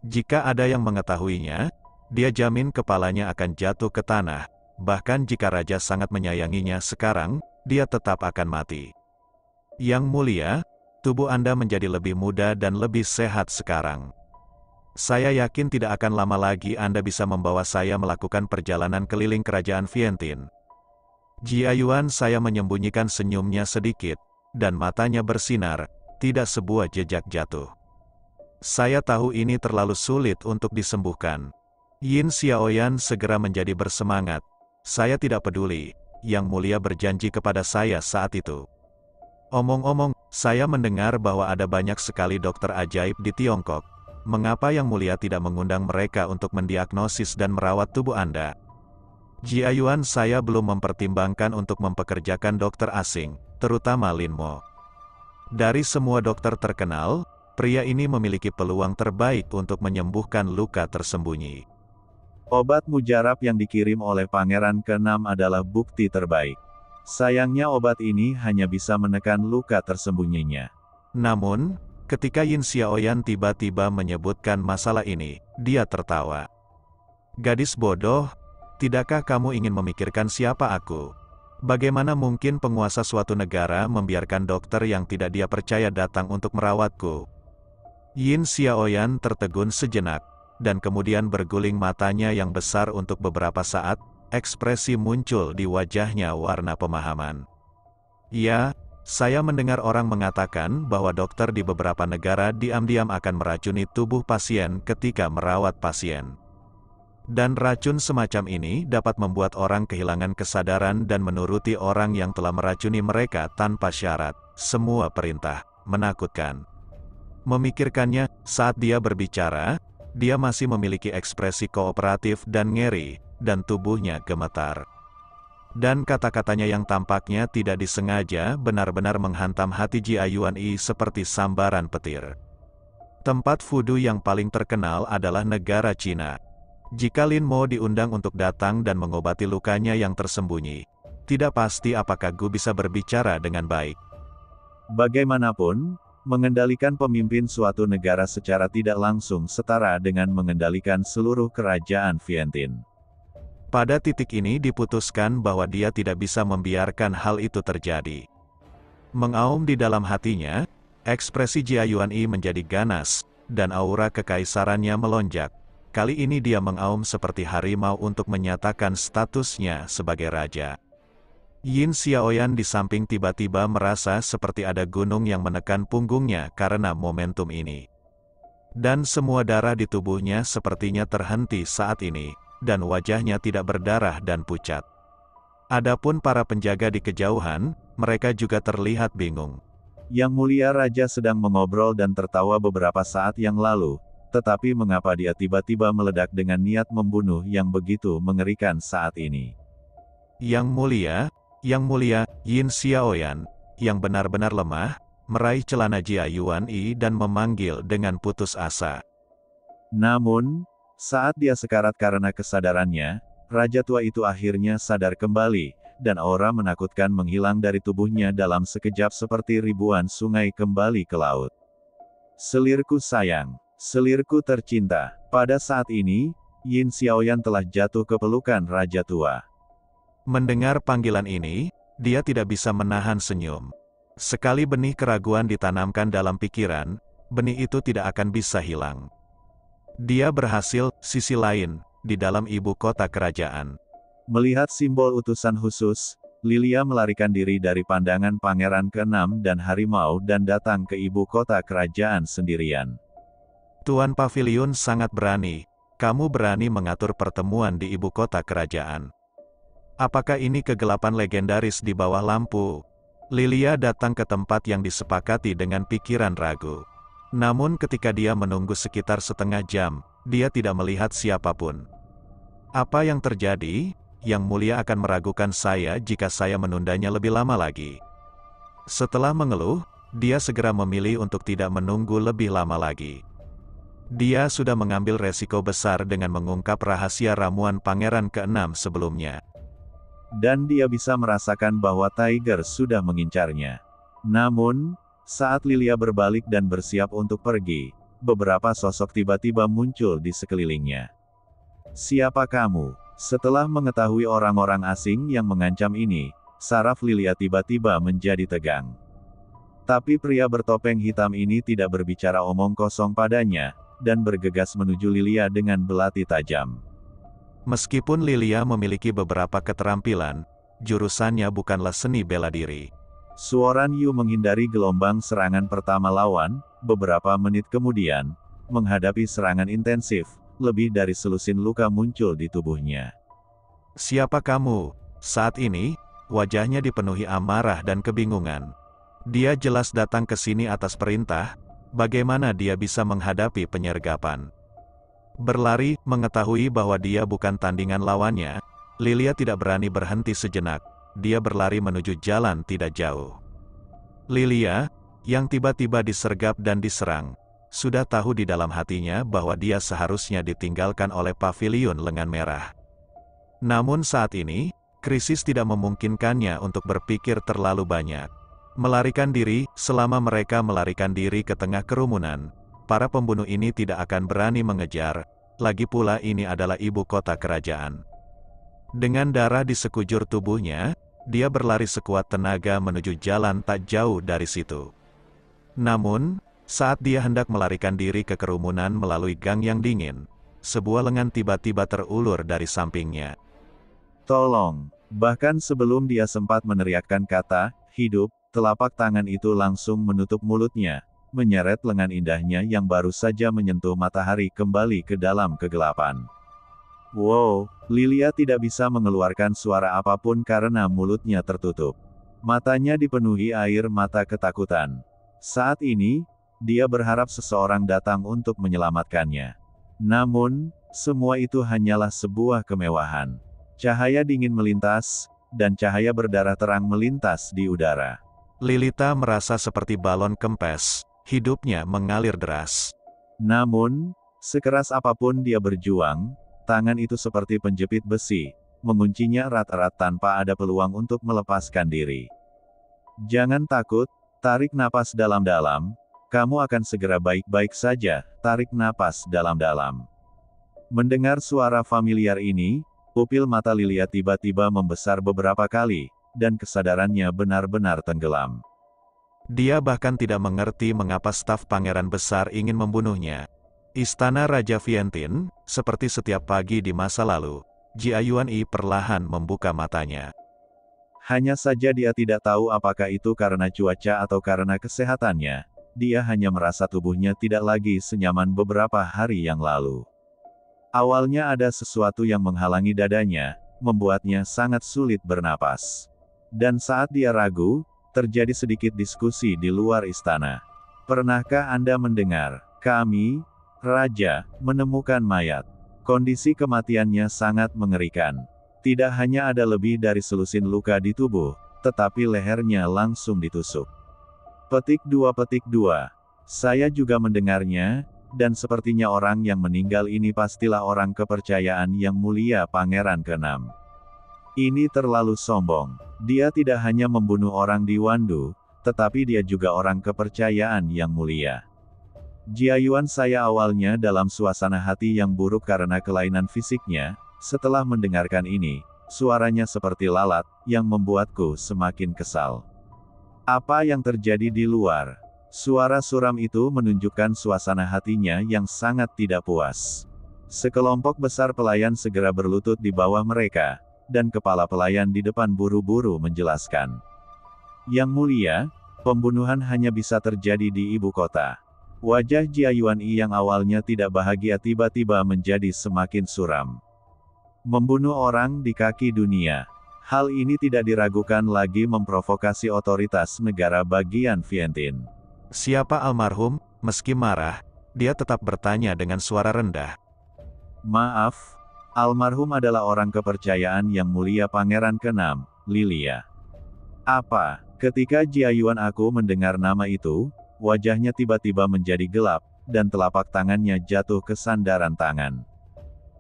Jika ada yang mengetahuinya, dia jamin kepalanya akan jatuh ke tanah, bahkan jika raja sangat menyayanginya sekarang, dia tetap akan mati. Yang Mulia, tubuh Anda menjadi lebih muda dan lebih sehat sekarang. Saya yakin tidak akan lama lagi Anda bisa membawa saya melakukan perjalanan keliling kerajaan Vientin, Jiayuan saya menyembunyikan senyumnya sedikit, dan matanya bersinar, tidak sebuah jejak jatuh. Saya tahu ini terlalu sulit untuk disembuhkan. Yin Xiaoyan segera menjadi bersemangat. Saya tidak peduli, Yang Mulia berjanji kepada saya saat itu. Omong-omong, saya mendengar bahwa ada banyak sekali dokter ajaib di Tiongkok. Mengapa Yang Mulia tidak mengundang mereka untuk mendiagnosis dan merawat tubuh Anda? Jiayuan saya belum mempertimbangkan untuk mempekerjakan dokter asing, terutama Lin Mo. Dari semua dokter terkenal, pria ini memiliki peluang terbaik untuk menyembuhkan luka tersembunyi. Obat mujarab yang dikirim oleh pangeran ke-6 adalah bukti terbaik. Sayangnya obat ini hanya bisa menekan luka tersembunyinya. Namun, ketika Yin Xiaoyan tiba-tiba menyebutkan masalah ini, dia tertawa. Gadis bodoh, tidakkah kamu ingin memikirkan siapa aku? Bagaimana mungkin penguasa suatu negara membiarkan dokter yang tidak dia percaya datang untuk merawatku? Yin Xiaoyan tertegun sejenak, dan kemudian berguling matanya yang besar untuk beberapa saat, ekspresi muncul di wajahnya warna pemahaman. Ya, saya mendengar orang mengatakan bahwa dokter di beberapa negara diam-diam akan meracuni tubuh pasien ketika merawat pasien. Dan racun semacam ini dapat membuat orang kehilangan kesadaran dan menuruti orang yang telah meracuni mereka tanpa syarat. Semua perintah, menakutkan. Memikirkannya, saat dia berbicara, dia masih memiliki ekspresi kooperatif dan ngeri, dan tubuhnya gemetar. Dan kata-katanya yang tampaknya tidak disengaja benar-benar menghantam hati Jiayuan Yi seperti sambaran petir. Tempat fudu yang paling terkenal adalah negara Cina. Jika Lin Mo diundang untuk datang dan mengobati lukanya yang tersembunyi, tidak pasti apakah Gu bisa berbicara dengan baik. Bagaimanapun, mengendalikan pemimpin suatu negara secara tidak langsung setara dengan mengendalikan seluruh kerajaan Vientin. Pada titik ini diputuskan bahwa dia tidak bisa membiarkan hal itu terjadi. Mengaum di dalam hatinya, ekspresi Jiayuan Yi menjadi ganas, dan aura kekaisarannya melonjak. Kali ini dia mengaum seperti harimau untuk menyatakan statusnya sebagai raja. Yin Xiaoyan di samping tiba-tiba merasa seperti ada gunung yang menekan punggungnya karena momentum ini. Dan semua darah di tubuhnya sepertinya terhenti saat ini, dan wajahnya tidak berdarah dan pucat. Adapun para penjaga di kejauhan, mereka juga terlihat bingung. Yang Mulia Raja sedang mengobrol dan tertawa beberapa saat yang lalu, tetapi mengapa dia tiba-tiba meledak dengan niat membunuh yang begitu mengerikan saat ini? Yang mulia, Yin Xiaoyan, yang benar-benar lemah, meraih celana Jiayuan Yi dan memanggil dengan putus asa. Namun, saat dia sekarat karena kesadarannya, raja tua itu akhirnya sadar kembali, dan aura menakutkan menghilang dari tubuhnya dalam sekejap seperti ribuan sungai kembali ke laut. Selirku sayang. Selirku tercinta, pada saat ini, Yin Xiaoyan telah jatuh ke pelukan raja tua. Mendengar panggilan ini, dia tidak bisa menahan senyum. Sekali benih keraguan ditanamkan dalam pikiran, benih itu tidak akan bisa hilang. Dia berhasil, sisi lain, di dalam ibu kota kerajaan. Melihat simbol utusan khusus, Lilia melarikan diri dari pandangan pangeran ke-6 dan harimau dan datang ke ibu kota kerajaan sendirian. Tuan Pavilion sangat berani, kamu berani mengatur pertemuan di ibu kota kerajaan. Apakah ini kegelapan legendaris di bawah lampu? Lilia datang ke tempat yang disepakati dengan pikiran ragu. Namun ketika dia menunggu sekitar setengah jam, dia tidak melihat siapapun. Apa yang terjadi? Yang Mulia akan meragukan saya jika saya menundanya lebih lama lagi. Setelah mengeluh, dia segera memilih untuk tidak menunggu lebih lama lagi. Dia sudah mengambil resiko besar dengan mengungkap rahasia ramuan pangeran ke-6 sebelumnya. Dan dia bisa merasakan bahwa Tiger sudah mengincarnya. Namun, saat Lilia berbalik dan bersiap untuk pergi, beberapa sosok tiba-tiba muncul di sekelilingnya. Siapa kamu? Setelah mengetahui orang-orang asing yang mengancam ini, saraf Lilia tiba-tiba menjadi tegang. Tapi pria bertopeng hitam ini tidak berbicara omong kosong padanya, dan bergegas menuju Lilia dengan belati tajam. Meskipun Lilia memiliki beberapa keterampilan, jurusannya bukanlah seni bela diri. Suoran Yu menghindari gelombang serangan pertama lawan, beberapa menit kemudian, menghadapi serangan intensif, lebih dari selusin luka muncul di tubuhnya. Siapa kamu? Saat ini, wajahnya dipenuhi amarah dan kebingungan. Dia jelas datang ke sini atas perintah, bagaimana dia bisa menghadapi penyergapan? Berlari, mengetahui bahwa dia bukan tandingan lawannya, Lilia tidak berani berhenti sejenak. Dia berlari menuju jalan tidak jauh. Lilia, yang tiba-tiba disergap dan diserang, sudah tahu di dalam hatinya bahwa dia seharusnya ditinggalkan oleh pavilion lengan merah. Namun saat ini, krisis tidak memungkinkannya untuk berpikir terlalu banyak. Melarikan diri, selama mereka melarikan diri ke tengah kerumunan, para pembunuh ini tidak akan berani mengejar, lagi pula ini adalah ibu kota kerajaan. Dengan darah di sekujur tubuhnya, dia berlari sekuat tenaga menuju jalan tak jauh dari situ. Namun, saat dia hendak melarikan diri ke kerumunan melalui gang yang dingin, sebuah lengan tiba-tiba terulur dari sampingnya. Tolong! Bahkan sebelum dia sempat meneriakkan kata, hidup, telapak tangan itu langsung menutup mulutnya, menyeret lengan indahnya yang baru saja menyentuh matahari kembali ke dalam kegelapan. Wow, Lilia tidak bisa mengeluarkan suara apapun karena mulutnya tertutup. Matanya dipenuhi air mata ketakutan. Saat ini, dia berharap seseorang datang untuk menyelamatkannya. Namun, semua itu hanyalah sebuah kemewahan. Cahaya dingin melintas, dan cahaya berdarah terang melintas di udara. Lilita merasa seperti balon kempes, hidupnya mengalir deras. Namun, sekeras apapun dia berjuang, tangan itu seperti penjepit besi, menguncinya erat-erat tanpa ada peluang untuk melepaskan diri. Jangan takut, tarik napas dalam-dalam, kamu akan segera baik-baik saja, tarik napas dalam-dalam. Mendengar suara familiar ini, pupil mata Lilia tiba-tiba membesar beberapa kali, dan kesadarannya benar-benar tenggelam. Dia bahkan tidak mengerti mengapa staf pangeran besar ingin membunuhnya. Istana Raja Vientin, seperti setiap pagi di masa lalu, Jiayuan Yi perlahan membuka matanya. Hanya saja dia tidak tahu apakah itu karena cuaca atau karena kesehatannya, dia hanya merasa tubuhnya tidak lagi senyaman beberapa hari yang lalu. Awalnya ada sesuatu yang menghalangi dadanya, membuatnya sangat sulit bernapas. Dan saat dia ragu, terjadi sedikit diskusi di luar istana. Pernahkah Anda mendengar, kami... Raja, menemukan mayat. Kondisi kematiannya sangat mengerikan. Tidak hanya ada lebih dari selusin luka di tubuh, tetapi lehernya langsung ditusuk. Petik 2. Saya juga mendengarnya, dan sepertinya orang yang meninggal ini pastilah orang kepercayaan yang mulia Pangeran ke-6. Ini terlalu sombong. Dia tidak hanya membunuh orang di Wandu, tetapi dia juga orang kepercayaan yang mulia. Jiayuan saya awalnya dalam suasana hati yang buruk karena kelainan fisiknya, setelah mendengarkan ini, suaranya seperti lalat, yang membuatku semakin kesal. Apa yang terjadi di luar? Suara suram itu menunjukkan suasana hatinya yang sangat tidak puas. Sekelompok besar pelayan segera berlutut di bawah mereka, dan kepala pelayan di depan buru-buru menjelaskan. Yang mulia, pembunuhan hanya bisa terjadi di ibu kota. Wajah Jiayuan Yi yang awalnya tidak bahagia tiba-tiba menjadi semakin suram. Membunuh orang di kaki dunia. Hal ini tidak diragukan lagi memprovokasi otoritas negara bagian Vientin. Siapa almarhum? Meski marah, dia tetap bertanya dengan suara rendah. Maaf, almarhum adalah orang kepercayaan yang mulia Pangeran ke-6, Lilia. Apa? Ketika Jiayuan aku mendengar nama itu, wajahnya tiba-tiba menjadi gelap, dan telapak tangannya jatuh ke sandaran tangan.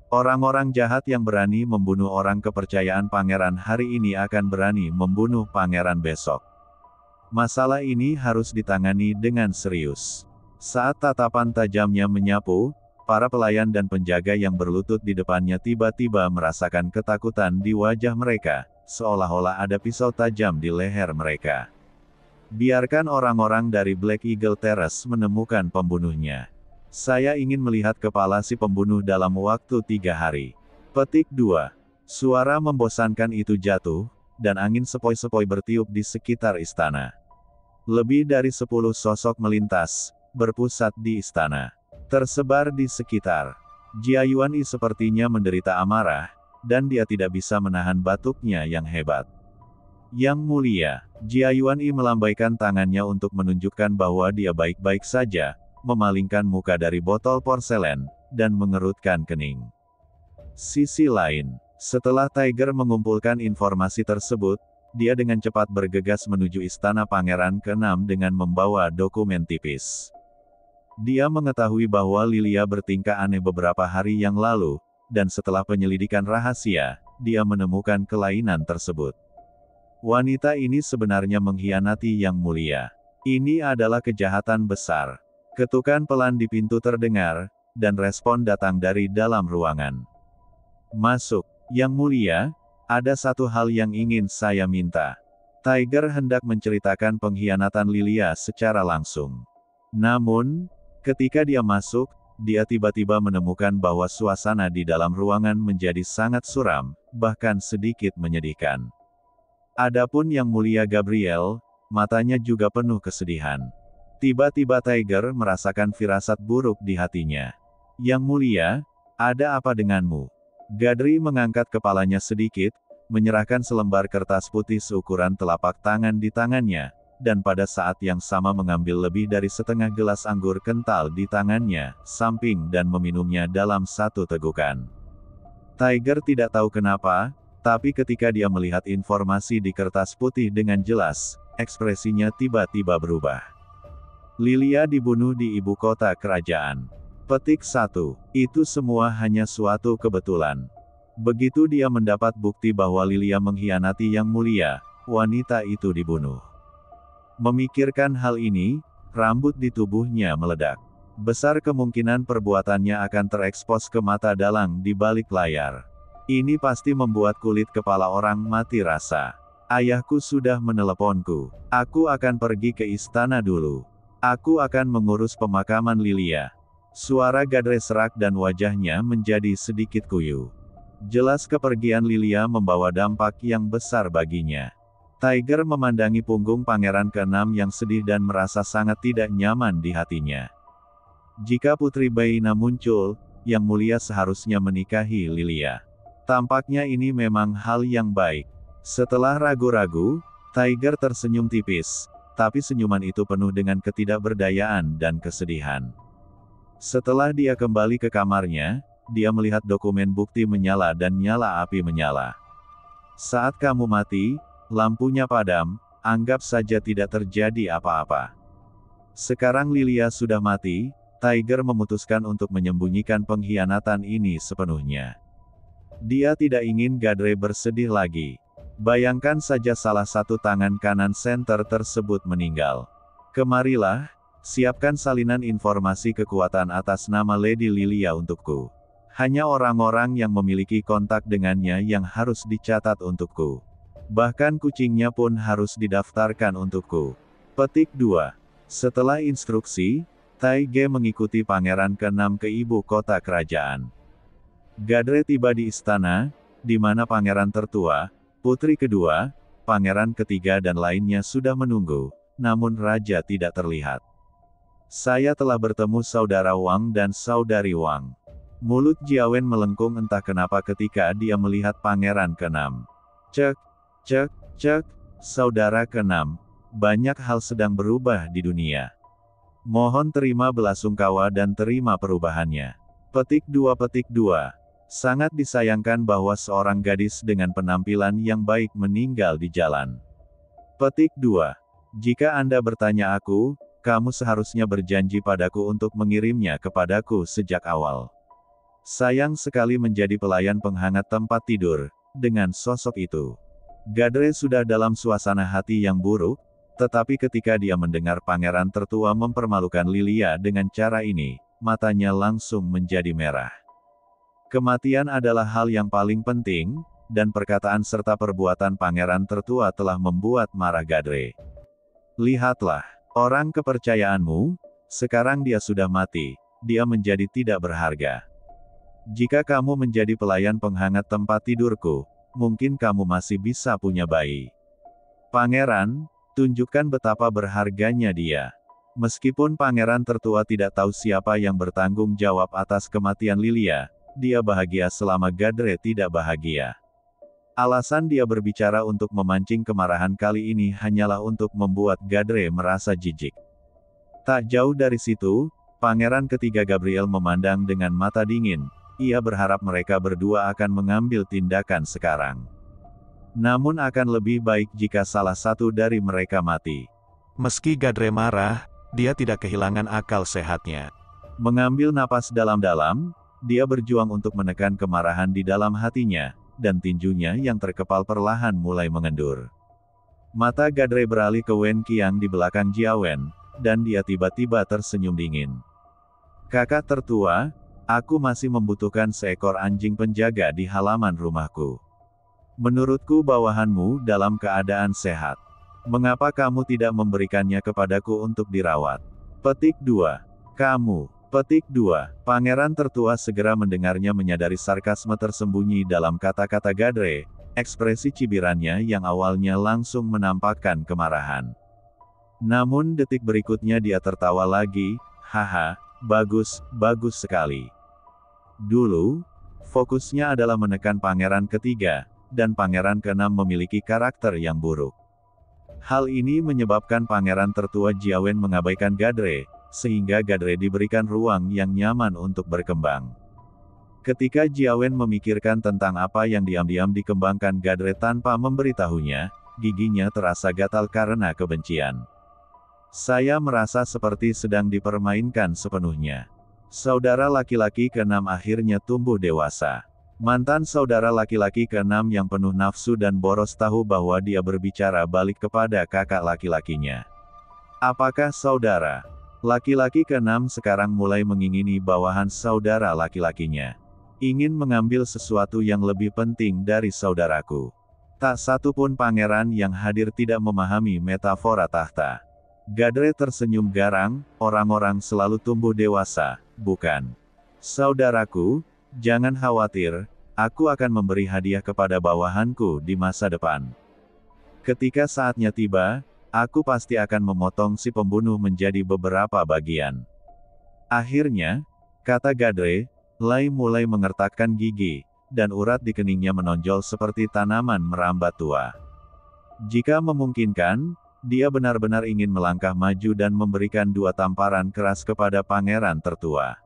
Orang-orang jahat yang berani membunuh orang kepercayaan pangeran hari ini akan berani membunuh pangeran besok. Masalah ini harus ditangani dengan serius. Saat tatapan tajamnya menyapu, para pelayan dan penjaga yang berlutut di depannya tiba-tiba merasakan ketakutan di wajah mereka, seolah-olah ada pisau tajam di leher mereka. Biarkan orang-orang dari Black Eagle Terrace menemukan pembunuhnya. Saya ingin melihat kepala si pembunuh dalam waktu 3 hari. Petik 2. Suara membosankan itu jatuh, dan angin sepoi-sepoi bertiup di sekitar istana. Lebih dari 10 sosok melintas, berpusat di istana. Tersebar di sekitar. Jiayuan Yi sepertinya menderita amarah, dan dia tidak bisa menahan batuknya yang hebat. Yang mulia, Jiayuan Yi melambaikan tangannya untuk menunjukkan bahwa dia baik-baik saja, memalingkan muka dari botol porselen, dan mengerutkan kening. Sisi lain, setelah Tiger mengumpulkan informasi tersebut, dia dengan cepat bergegas menuju istana pangeran ke-6 dengan membawa dokumen tipis. Dia mengetahui bahwa Lilia bertingkah aneh beberapa hari yang lalu, dan setelah penyelidikan rahasia, dia menemukan kelainan tersebut. Wanita ini sebenarnya mengkhianati Yang Mulia. Ini adalah kejahatan besar. Ketukan pelan di pintu terdengar, dan respon datang dari dalam ruangan. Masuk, Yang Mulia, ada satu hal yang ingin saya minta. Tiger hendak menceritakan pengkhianatan Lilia secara langsung. Namun, ketika dia masuk, dia tiba-tiba menemukan bahwa suasana di dalam ruangan menjadi sangat suram, bahkan sedikit menyedihkan. Adapun Yang Mulia Gabriel, matanya juga penuh kesedihan. Tiba-tiba Tiger merasakan firasat buruk di hatinya. Yang Mulia, ada apa denganmu? Gadre mengangkat kepalanya sedikit, menyerahkan selembar kertas putih seukuran telapak tangan di tangannya, dan pada saat yang sama mengambil lebih dari setengah gelas anggur kental di tangannya, samping dan meminumnya dalam satu tegukan. Tiger tidak tahu kenapa, tapi ketika dia melihat informasi di kertas putih dengan jelas, ekspresinya tiba-tiba berubah. Lilia dibunuh di ibu kota kerajaan. Petik 1. Itu semua hanya suatu kebetulan. Begitu dia mendapat bukti bahwa Lilia mengkhianati Yang Mulia, wanita itu dibunuh. Memikirkan hal ini, rambut di tubuhnya meledak. Besar kemungkinan perbuatannya akan terekspos ke mata dalang di balik layar. Ini pasti membuat kulit kepala orang mati rasa. Ayahku sudah meneleponku. Aku akan pergi ke istana dulu. Aku akan mengurus pemakaman Lilia. Suara Gadre serak dan wajahnya menjadi sedikit kuyu. Jelas kepergian Lilia membawa dampak yang besar baginya. Tiger memandangi punggung pangeran ke-6 yang sedih dan merasa sangat tidak nyaman di hatinya. Jika Putri Baina muncul, Yang Mulia seharusnya menikahi Lilia. Tampaknya ini memang hal yang baik. Setelah ragu-ragu, Tiger tersenyum tipis, tapi senyuman itu penuh dengan ketidakberdayaan dan kesedihan. Setelah dia kembali ke kamarnya, dia melihat dokumen bukti menyala dan nyala api menyala. Saat kamu mati, lampunya padam, anggap saja tidak terjadi apa-apa. Sekarang Lilia sudah mati, Tiger memutuskan untuk menyembunyikan pengkhianatan ini sepenuhnya. Dia tidak ingin Gadre bersedih lagi. Bayangkan saja salah satu tangan kanan center tersebut meninggal. Kemarilah, siapkan salinan informasi kekuatan atas nama Lady Lilia untukku. Hanya orang-orang yang memiliki kontak dengannya yang harus dicatat untukku. Bahkan kucingnya pun harus didaftarkan untukku. Petik 2. Setelah instruksi, Taige mengikuti pangeran ke-6 ke ibu kota kerajaan. Gadre tiba di istana, di mana pangeran tertua, putri kedua, pangeran ketiga dan lainnya sudah menunggu, namun raja tidak terlihat. Saya telah bertemu saudara Wang dan saudari Wang. Mulut Jiawen melengkung entah kenapa ketika dia melihat pangeran ke-6. Cek, cek, cek, saudara ke-6, banyak hal sedang berubah di dunia. Mohon terima belasungkawa dan terima perubahannya. Petik 2. Sangat disayangkan bahwa seorang gadis dengan penampilan yang baik meninggal di jalan. Petik 2. Jika Anda bertanya aku, kamu seharusnya berjanji padaku untuk mengirimnya kepadaku sejak awal. Sayang sekali menjadi pelayan penghangat tempat tidur, dengan sosok itu. Gadre sudah dalam suasana hati yang buruk, tetapi ketika dia mendengar pangeran tertua mempermalukan Lilia dengan cara ini, matanya langsung menjadi merah. Kematian adalah hal yang paling penting, dan perkataan serta perbuatan pangeran tertua telah membuat marah Gadre. Lihatlah, orang kepercayaanmu, sekarang dia sudah mati, dia menjadi tidak berharga. Jika kamu menjadi pelayan penghangat tempat tidurku, mungkin kamu masih bisa punya bayi. Pangeran, tunjukkan betapa berharganya dia. Meskipun pangeran tertua tidak tahu siapa yang bertanggung jawab atas kematian Lilia, dia bahagia selama Gadre tidak bahagia. Alasan dia berbicara untuk memancing kemarahan kali ini hanyalah untuk membuat Gadre merasa jijik. Tak jauh dari situ, pangeran ketiga Gabriel memandang dengan mata dingin. Ia berharap mereka berdua akan mengambil tindakan sekarang. Namun akan lebih baik jika salah satu dari mereka mati. Meski Gadre marah, dia tidak kehilangan akal sehatnya. Mengambil napas dalam-dalam, dia berjuang untuk menekan kemarahan di dalam hatinya, dan tinjunya yang terkepal perlahan mulai mengendur. Mata Gadre beralih ke Wen Qiang di belakang Jiawen, dan dia tiba-tiba tersenyum dingin. Kakak tertua, aku masih membutuhkan seekor anjing penjaga di halaman rumahku. Menurutku bawahanmu dalam keadaan sehat. Mengapa kamu tidak memberikannya kepadaku untuk dirawat? Petik 2. Kamu. Petik 2. Pangeran tertua segera mendengarnya menyadari sarkasme tersembunyi dalam kata-kata Gadre, ekspresi cibirannya yang awalnya langsung menampakkan kemarahan. Namun detik berikutnya dia tertawa lagi, haha, bagus, bagus sekali. Dulu, fokusnya adalah menekan pangeran ketiga, dan pangeran keenam memiliki karakter yang buruk. Hal ini menyebabkan pangeran tertua Jiawen mengabaikan Gadre, sehingga Gadre diberikan ruang yang nyaman untuk berkembang. Ketika Jiawen memikirkan tentang apa yang diam-diam dikembangkan Gadre tanpa memberitahunya, giginya terasa gatal karena kebencian. Saya merasa seperti sedang dipermainkan sepenuhnya. Saudara laki-laki keenam akhirnya tumbuh dewasa. Mantan saudara laki-laki keenam yang penuh nafsu dan boros tahu bahwa dia berbicara balik kepada kakak laki-lakinya. Apakah saudara laki-laki keenam sekarang mulai mengingini bawahan saudara laki-lakinya? Ingin mengambil sesuatu yang lebih penting dari saudaraku. Tak satu pun pangeran yang hadir tidak memahami metafora tahta. Gadre tersenyum garang, orang-orang selalu tumbuh dewasa, bukan? Saudaraku, jangan khawatir, aku akan memberi hadiah kepada bawahanku di masa depan. Ketika saatnya tiba, aku pasti akan memotong si pembunuh menjadi beberapa bagian. Akhirnya, kata Gadre, Lai mulai mengertakkan gigi, dan urat di keningnya menonjol seperti tanaman merambat tua. Jika memungkinkan, dia benar-benar ingin melangkah maju dan memberikan dua tamparan keras kepada pangeran tertua.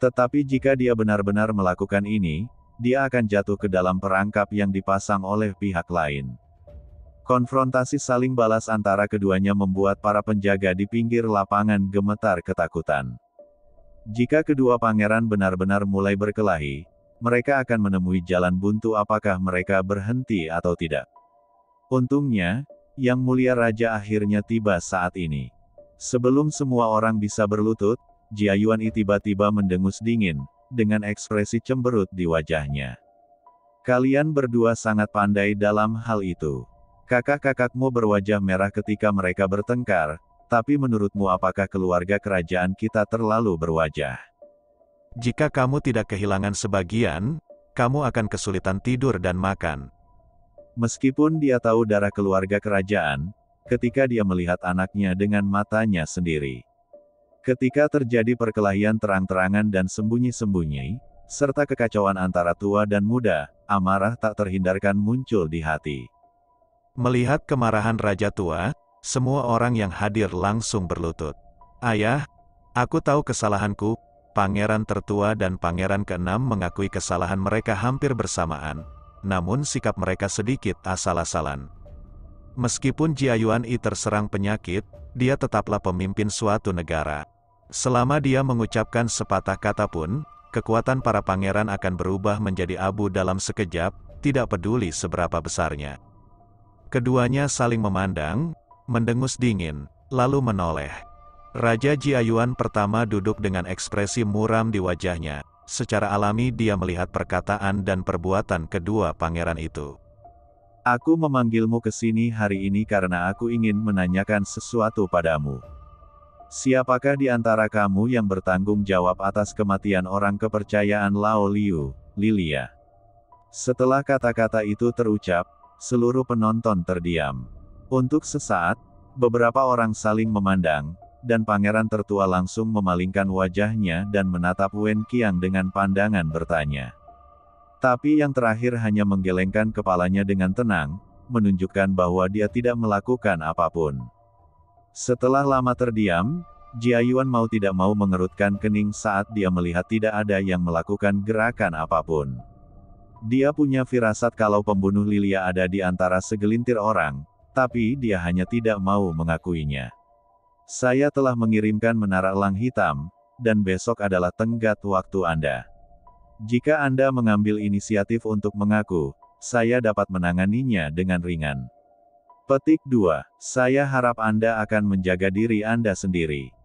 Tetapi jika dia benar-benar melakukan ini, dia akan jatuh ke dalam perangkap yang dipasang oleh pihak lain. Konfrontasi saling balas antara keduanya membuat para penjaga di pinggir lapangan gemetar ketakutan. Jika kedua pangeran benar-benar mulai berkelahi, mereka akan menemui jalan buntu apakah mereka berhenti atau tidak. Untungnya, Yang Mulia Raja akhirnya tiba saat ini. Sebelum semua orang bisa berlutut, Jiayuan Yi tiba-tiba mendengus dingin, dengan ekspresi cemberut di wajahnya. Kalian berdua sangat pandai dalam hal itu. Kakak-kakakmu berwajah merah ketika mereka bertengkar, tapi menurutmu apakah keluarga kerajaan kita terlalu berwajah? Jika kamu tidak kehilangan sebagian, kamu akan kesulitan tidur dan makan. Meskipun dia tahu darah keluarga kerajaan, ketika dia melihat anaknya dengan matanya sendiri. Ketika terjadi perkelahian terang-terangan dan sembunyi-sembunyi, serta kekacauan antara tua dan muda, amarah tak terhindarkan muncul di hati. Melihat kemarahan Raja Tua, semua orang yang hadir langsung berlutut. Ayah, aku tahu kesalahanku. Pangeran tertua dan pangeran keenam mengakui kesalahan mereka hampir bersamaan, namun sikap mereka sedikit asal-asalan. Meskipun Jiayuan Yi terserang penyakit, dia tetaplah pemimpin suatu negara. Selama dia mengucapkan sepatah kata pun, kekuatan para pangeran akan berubah menjadi abu dalam sekejap, tidak peduli seberapa besarnya. Keduanya saling memandang, mendengus dingin, lalu menoleh. Raja Jiayuan pertama duduk dengan ekspresi muram di wajahnya. Secara alami dia melihat perkataan dan perbuatan kedua pangeran itu. Aku memanggilmu ke sini hari ini karena aku ingin menanyakan sesuatu padamu. Siapakah di antara kamu yang bertanggung jawab atas kematian orang kepercayaan Lao Liu, Lilia? Setelah kata-kata itu terucap, seluruh penonton terdiam. Untuk sesaat, beberapa orang saling memandang, dan pangeran tertua langsung memalingkan wajahnya dan menatap Wen Qiang dengan pandangan bertanya. Tapi yang terakhir hanya menggelengkan kepalanya dengan tenang, menunjukkan bahwa dia tidak melakukan apapun. Setelah lama terdiam, Jiayuan mau tidak mau mengerutkan kening saat dia melihat tidak ada yang melakukan gerakan apapun. Dia punya firasat kalau pembunuh Lilia ada di antara segelintir orang, tapi dia hanya tidak mau mengakuinya. Saya telah mengirimkan menara elang hitam, dan besok adalah tenggat waktu Anda. Jika Anda mengambil inisiatif untuk mengaku, saya dapat menanganinya dengan ringan. Petik 2. Saya harap Anda akan menjaga diri Anda sendiri.